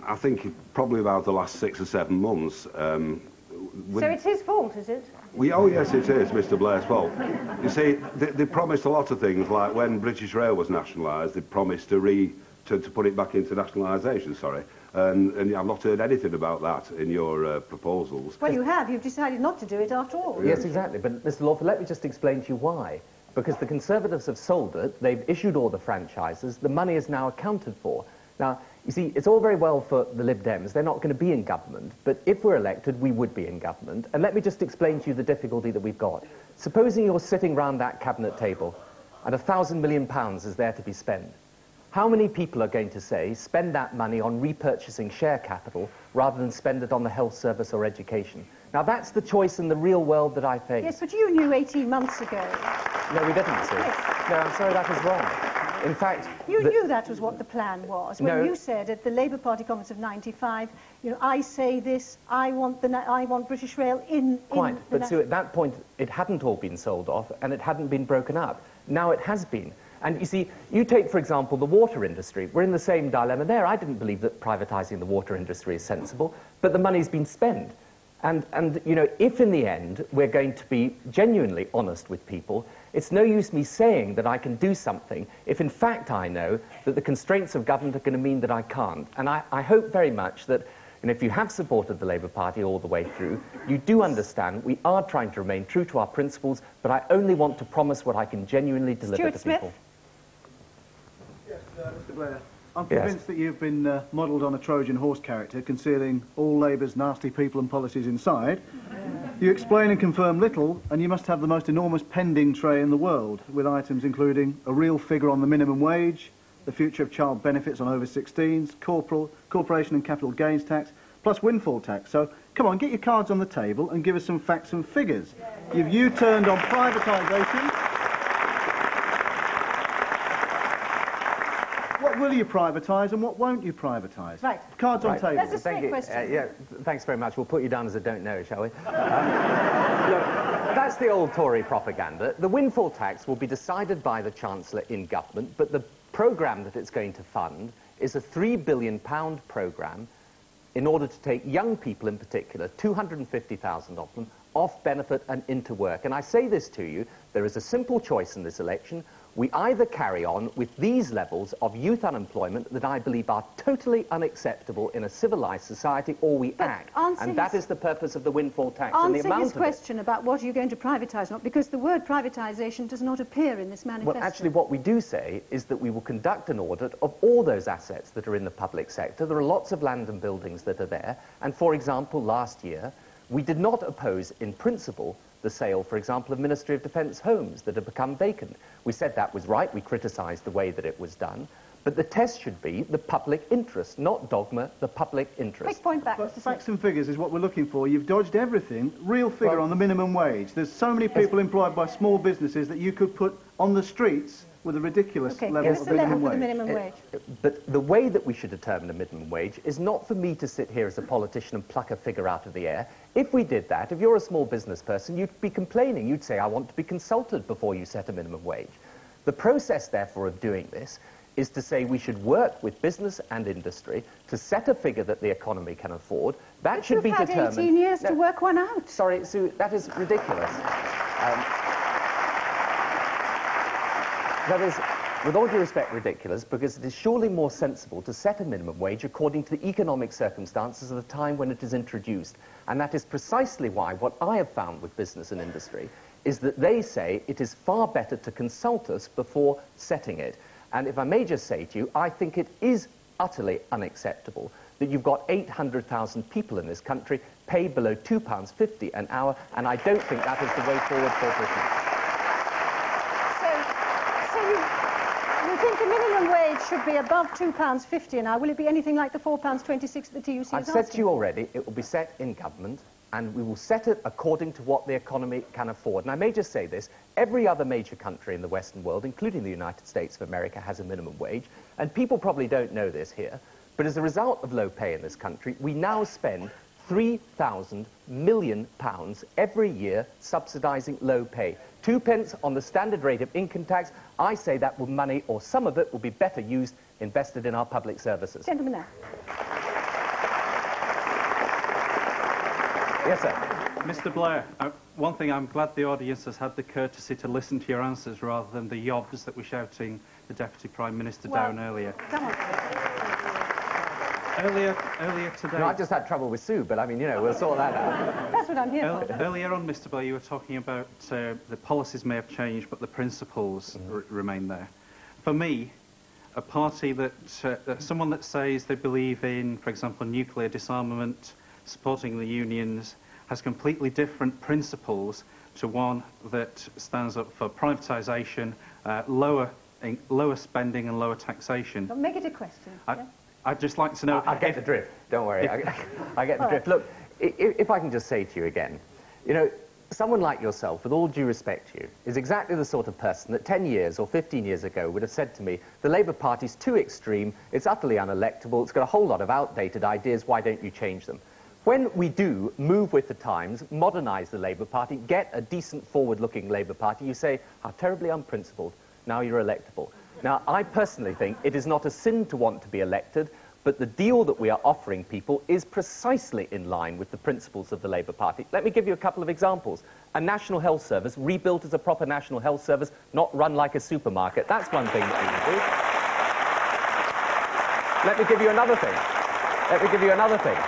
I think probably about the last six or seven months. Um, so it's his fault, is it? We, oh yes, it is Mr Blair's fault. You see, they, they promised a lot of things, like when British Rail was nationalised, they promised to re... To, to put it back into nationalisation, sorry. And, and I've not heard anything about that in your uh, proposals. Well, you have. You've decided not to do it after all. Yes, exactly. But, Mr Lawford, let me just explain to you why. Because the Conservatives have sold it. They've issued all the franchises. The money is now accounted for. Now, you see, it's all very well for the Lib Dems. They're not going to be in government. But if we're elected, we would be in government. And let me just explain to you the difficulty that we've got. Supposing you're sitting round that cabinet table and a thousand million pounds is there to be spent. How many people are going to say, spend that money on repurchasing share capital rather than spend it on the health service or education? Now, that's the choice in the real world that I face. Yes, but you knew eighteen months ago. No, we didn't, Sue. Yes. No, I'm sorry, that is wrong. In fact... You the... knew that was what the plan was. When no. you said at the Labour Party Conference of ninety-five, you know, I say this, I want, the I want British Rail in... Quite, in but Sue, at that point, it hadn't all been sold off and it hadn't been broken up. Now it has been. And you see, you take, for example, the water industry. We're in the same dilemma there. I didn't believe that privatising the water industry is sensible, but the money's been spent. And, and, you know, if in the end we're going to be genuinely honest with people, it's no use me saying that I can do something if in fact I know that the constraints of government are going to mean that I can't. And I, I hope very much that, and if you have supported the Labour Party all the way through, you do understand we are trying to remain true to our principles, but I only want to promise what I can genuinely deliver Stuart to Smith. people. Uh, Mr Blair, I'm convinced yes. that you've been uh, modelled on a Trojan horse character, concealing all Labour's nasty people and policies inside. Yeah. You explain and confirm little, and you must have the most enormous pending tray in the world, with items including a real figure on the minimum wage, the future of child benefits on over sixteens, corporal, corporation and capital gains tax, plus windfall tax. So, come on, get your cards on the table and give us some facts and figures. Yeah. You've U-turned on privatisation. What will you privatise and what won't you privatise? Right. Cards right. on table. That's a straight question. Uh, yeah, thanks very much. We'll put you down as a don't know, shall we? Uh, look, that's the old Tory propaganda. The windfall tax will be decided by the Chancellor in government, but the programme that it's going to fund is a three billion pound programme in order to take young people in particular, two hundred and fifty thousand of them, off benefit and into work. And I say this to you, there is a simple choice in this election. We either carry on with these levels of youth unemployment that I believe are totally unacceptable in a civilised society, or we but act. And that is the purpose of the windfall tax and the amount of it. Answer his question about what are you going to privatise or not, because the word privatisation does not appear in this manifesto. Well, actually, what we do say is that we will conduct an audit of all those assets that are in the public sector. There are lots of land and buildings that are there. And, for example, last year, we did not oppose, in principle, the sale, for example, of Ministry of Defence homes that had become vacant. We said that was right. We criticised the way that it was done. But the test should be the public interest, not dogma, the public interest. Big point back. But facts and figures is what we're looking for. You've dodged everything. Real figure well, on the minimum wage. There's so many people employed by small businesses that you could put on the streets with a ridiculous okay, level of minimum wage. The minimum wage. It, but the way that we should determine a minimum wage is not for me to sit here as a politician and pluck a figure out of the air. If we did that, if you're a small business person, you'd be complaining. You'd say, I want to be consulted before you set a minimum wage. The process, therefore, of doing this is to say we should work with business and industry to set a figure that the economy can afford. That but should be determined. You've had eighteen years no, to work one out. Sorry, Sue, that is ridiculous. Um, that is, with all due respect, ridiculous, because it is surely more sensible to set a minimum wage according to the economic circumstances of the time when it is introduced. And that is precisely why what I have found with business and industry is that they say it is far better to consult us before setting it. And if I may just say to you, I think it is utterly unacceptable that you've got eight hundred thousand people in this country paid below two pounds fifty an hour, and I don't think that is the way forward for Britain. So, so you, you think the minimum wage should be above two pounds fifty an hour. Will it be anything like the four pounds twenty-six that the T U C is asking? I've said to you already, it will be set in government, and we will set it according to what the economy can afford. And I may just say this, every other major country in the Western world, including the United States of America, has a minimum wage, and people probably don't know this here, but as a result of low pay in this country, we now spend three thousand million pounds every year subsidising low pay. Two pence on the standard rate of income tax, I say that with money, or some of it, will be better used, invested in our public services. Gentlemen there. Yes, sir. Mister Blair, uh, one thing, I'm glad the audience has had the courtesy to listen to your answers rather than the yobs that were shouting the Deputy Prime Minister well, down earlier. Come on. Earlier, earlier today... No, I just had trouble with Sue, but I mean, you know, we'll sort that out. That's what I'm here Earl for. Earlier on, Mister Blair, you were talking about uh, the policies may have changed, but the principles mm-hmm. r remain there. For me, a party that, uh, that... someone that says they believe in, for example, nuclear disarmament, supporting the unions, has completely different principles to one that stands up for privatisation, uh, lower, in, lower spending and lower taxation. Well, make it a question. I, yeah? I'd just like to know... I, I get the drift, don't worry. I, I get the drift. Look, if, if I can just say to you again, you know, someone like yourself, with all due respect to you, is exactly the sort of person that ten years or fifteen years ago would have said to me, the Labour Party's too extreme, it's utterly unelectable, it's got a whole lot of outdated ideas, why don't you change them? When we do move with the times, modernise the Labour Party, get a decent forward-looking Labour Party, you say, how terribly unprincipled, now you're electable. Now, I personally think it is not a sin to want to be elected, but the deal that we are offering people is precisely in line with the principles of the Labour Party. Let me give you a couple of examples. A National Health Service, rebuilt as a proper National Health Service, not run like a supermarket. That's one thing that we do. Let me give you another thing. Let me give you another thing.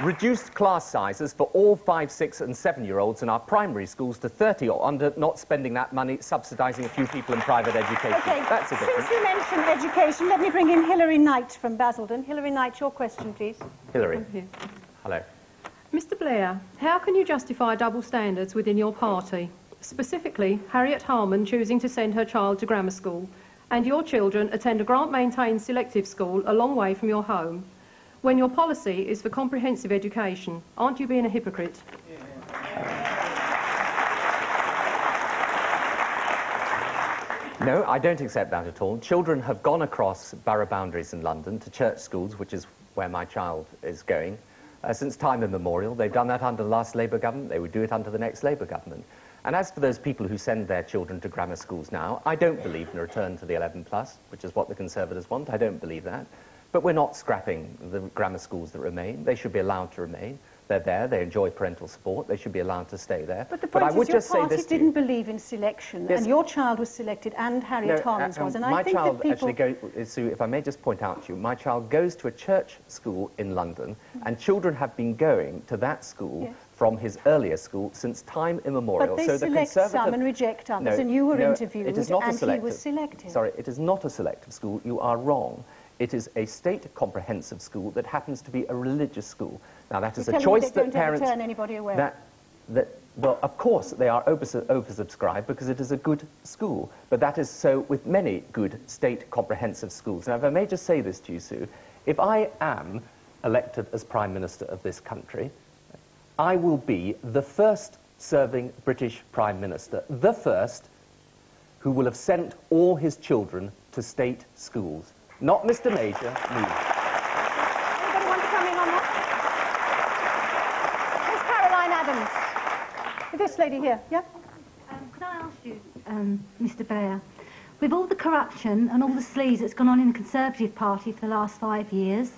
Reduced class sizes for all five, six and seven-year-olds in our primary schools to thirty or under, not spending that money, subsidising a few people in private education. Okay. That's a difference. Since you mentioned education, let me bring in Hilary Knight from Basildon. Hilary Knight, your question, please. Hilary. Hello. Mister Blair, how can you justify double standards within your party? Specifically, Harriet Harman choosing to send her child to grammar school, and your children attend a grant-maintained selective school a long way from your home. When your policy is for comprehensive education, aren't you being a hypocrite? No, I don't accept that at all. Children have gone across borough boundaries in London to church schools, which is where my child is going, uh, since time immemorial. They've done that under the last Labour government. They would do it under the next Labour government. And as for those people who send their children to grammar schools now, I don't believe in a return to the eleven plus, which is what the Conservatives want. I don't believe that. But we're not scrapping the grammar schools that remain. They should be allowed to remain. They're there. They enjoy parental support. They should be allowed to stay there. But the point but is, I would your just party say didn't believe in selection, yes. and your child was selected, and Harriet no, Harman's uh, was. And my I think child that people... actually goes. Sue, if I may just point out to you, my child goes to a church school in London, mm-hmm. and children have been going to that school. Yes. From his earlier school since time immemorial. But they so select the Conservative... some and reject others, no, and you were no, interviewed, it is not and a selective... he was selected. Sorry, it is not a selective school. You are wrong. It is a state comprehensive school that happens to be a religious school. Now that is a choice that parents... You're telling me they don't ever turn anybody away? That, that Well, of course they are oversubscribed because it is a good school, but that is so with many good state comprehensive schools. Now, if I may just say this to you, Sue, if I am elected as Prime Minister of this country, I will be the first serving British Prime Minister, the first who will have sent all his children to state schools. Not Mister Major, me. Anybody want to come in on that? Miss Caroline Adams. This lady here, yeah? Um, could I ask you, um, Mister Blair, with all the corruption and all the sleaze that's gone on in the Conservative Party for the last five years,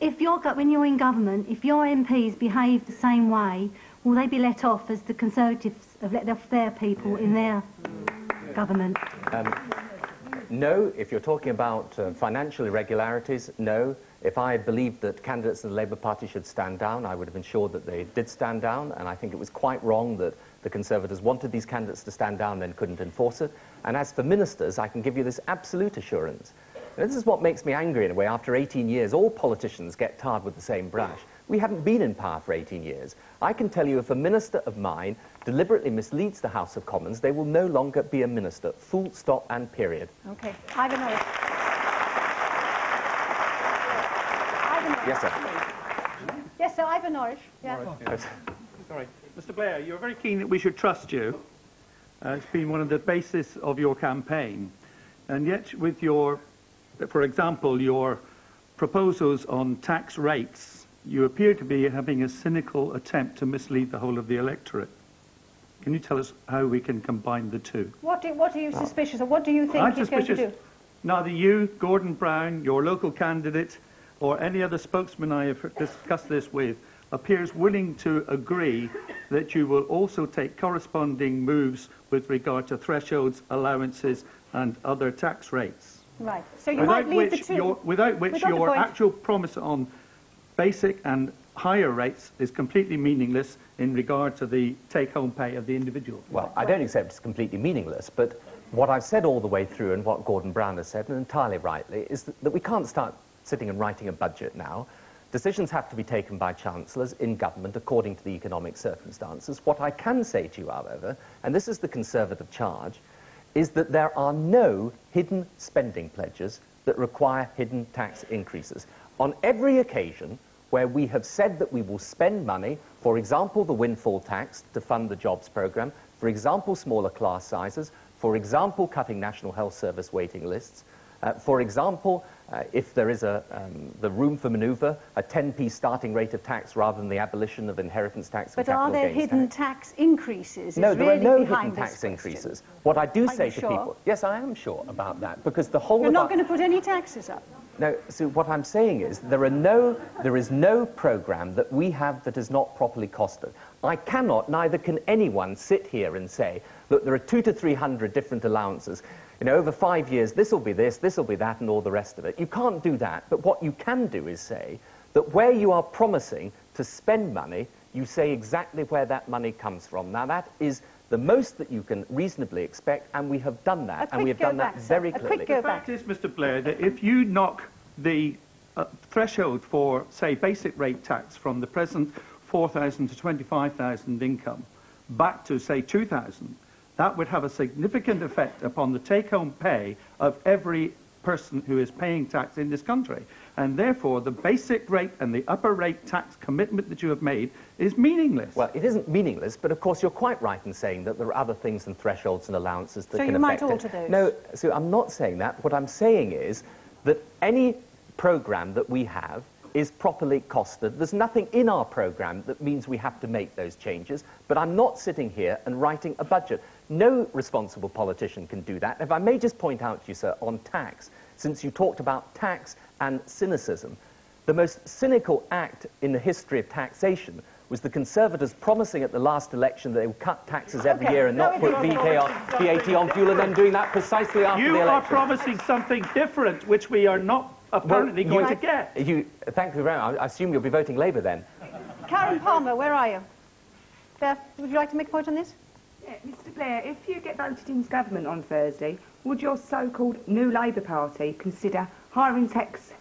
if you're, when you're in government, if your M Ps behave the same way, will they be let off as the Conservatives have let off their people in their government? Um, no, if you're talking about uh, financial irregularities, no. If I had believed that candidates in the Labour Party should stand down, I would have ensured that they did stand down, and I think it was quite wrong that the Conservatives wanted these candidates to stand down and then couldn't enforce it. And as for ministers, I can give you this absolute assurance. And this is what makes me angry in a way. After eighteen years, all politicians get tarred with the same brush. We haven't been in power for eighteen years. I can tell you if a minister of mine deliberately misleads the House of Commons, they will no longer be a minister. Full stop and period. OK. Ivan Orish. Yes, sir. Yes, sir, Ivan Orish. Yeah. Norris, yes. Sorry. Mister Blair, you're very keen that we should trust you. Uh, it's been one of the basis of your campaign. And yet with your, for example, your proposals on tax rates, you appear to be having a cynical attempt to mislead the whole of the electorate. Can you tell us how we can combine the two? What, do, what are you suspicious of? What do you think he's going to do? Neither you, Gordon Brown, your local candidate, or any other spokesman I have discussed this with, appears willing to agree that you will also take corresponding moves with regard to thresholds, allowances, and other tax rates. Right. So you without might leave the two. Your, without which without your actual promise on basic and higher rates is completely meaningless in regard to the take-home pay of the individual. Well, I don't accept it's completely meaningless, but what I've said all the way through, and what Gordon Brown has said, and entirely rightly, is that we can't start sitting and writing a budget now. Decisions have to be taken by chancellors in government according to the economic circumstances. What I can say to you, however, and this is the Conservative charge, is that there are no hidden spending pledges that require hidden tax increases. On every occasion where we have said that we will spend money, for example, the windfall tax to fund the jobs programme, for example, smaller class sizes, for example, cutting National Health Service waiting lists, Uh, for example, uh, if there is a, um, the room for manoeuvre, a ten p starting rate of tax rather than the abolition of inheritance tax. But are there hidden tax, tax increases? No, there really are no hidden tax question. increases. What I do are say to sure? people... Yes, I am sure about that, because the whole... You're not our... going to put any taxes up? No, so what I'm saying is there, are no, there is no programme that we have that is not properly costed. I cannot, neither can anyone, sit here and say that there are two to three hundred different allowances. You know, over five years, this will be this, this will be that, and all the rest of it. You can't do that. But what you can do is say that where you are promising to spend money, you say exactly where that money comes from. Now, that is the most that you can reasonably expect, and we have done that, and we have done that very clearly. The fact is, Mister Blair, that if you knock the uh, threshold for, say, basic rate tax from the present four thousand to twenty-five thousand income back to, say, two thousand, that would have a significant effect upon the take-home pay of every person who is paying tax in this country. And therefore, the basic rate and the upper rate tax commitment that you have made is meaningless. Well, it isn't meaningless, but of course you're quite right in saying that there are other things than thresholds and allowances that can affect it. So you might alter those? No, so I'm not saying that. What I'm saying is that any programme that we have is properly costed. There's nothing in our programme that means we have to make those changes, but I'm not sitting here and writing a budget. No responsible politician can do that. If I may just point out to you, sir, on tax, since you talked about tax and cynicism, the most cynical act in the history of taxation was the Conservatives promising at the last election that they would cut taxes every okay. year and no, not put V A T on fuel, and then doing that precisely after you the election. You are promising something different, which we are not apparently well, going you, to get. You, thank you very much. I assume you'll be voting Labour then. Karen Palmer, where are you? There, would you like to make a point on this? Yeah, Mister Blair, if you get voted into government on Thursday, would your so-called New Labour Party consider hiring tax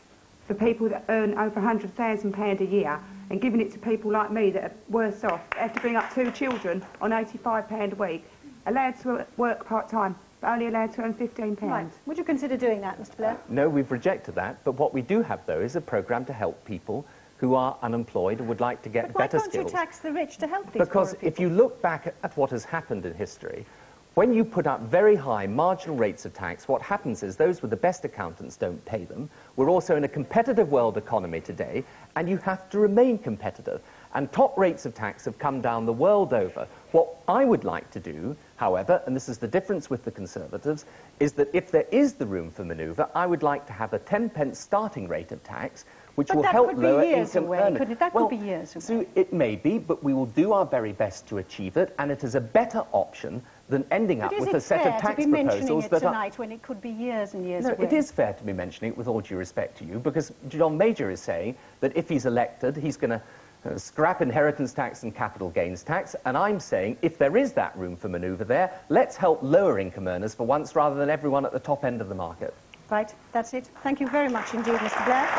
for people that earn over one hundred thousand pounds a year and giving it to people like me that are worse off, that have to bring up two children on eighty-five pounds a week, allowed to work part-time, but only allowed to earn fifteen pounds. Right. Would you consider doing that, Mr Blair? No, we've rejected that, but what we do have, though, is a programme to help people who are unemployed and would like to get better skills. But why can't you tax the rich to help these people? Because if you look back at what has happened in history, when you put up very high marginal rates of tax, what happens is those with the best accountants don't pay them. We're also in a competitive world economy today, and you have to remain competitive. And top rates of tax have come down the world over. What I would like to do, however, and this is the difference with the Conservatives, is that if there is the room for manoeuvre, I would like to have a ten pence starting rate of tax, which but will help lower income earners. But that well, could be years away. So it may be, but we will do our very best to achieve it, and it is a better option than ending but up with a set of tax proposals that are... But is it fair to be mentioning it tonight are... when it could be years and years no, away? It is fair to be mentioning it, with all due respect to you, because John Major is saying that if he's elected, he's going to uh, scrap inheritance tax and capital gains tax, and I'm saying if there is that room for manoeuvre there, let's help lower income earners for once rather than everyone at the top end of the market. Right, that's it. Thank you very much indeed, Mr Blair.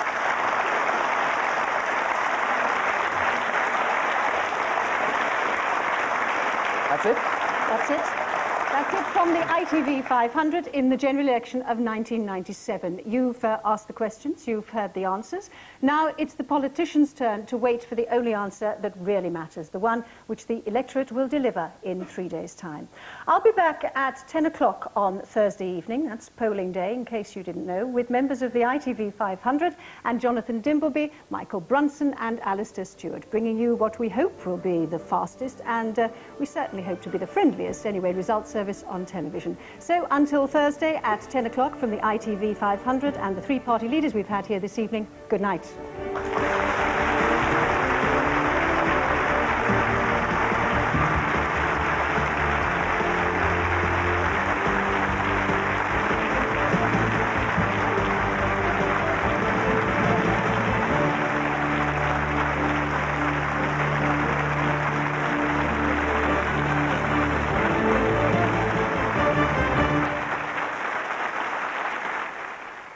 That's it. That's it. That's it from the I T V five hundred in the general election of nineteen ninety-seven. You've uh, asked the questions, you've heard the answers. Now it's the politicians' turn to wait for the only answer that really matters, the one which the electorate will deliver in three days' time. I'll be back at ten o'clock on Thursday evening, that's polling day in case you didn't know, with members of the I T V five hundred and Jonathan Dimbleby, Michael Brunson and Alistair Stewart, bringing you what we hope will be the fastest and uh, we certainly hope to be the friendliest, anyway, results service on television. So until Thursday at ten o'clock from the I T V five hundred and the three party leaders we've had here this evening, good night.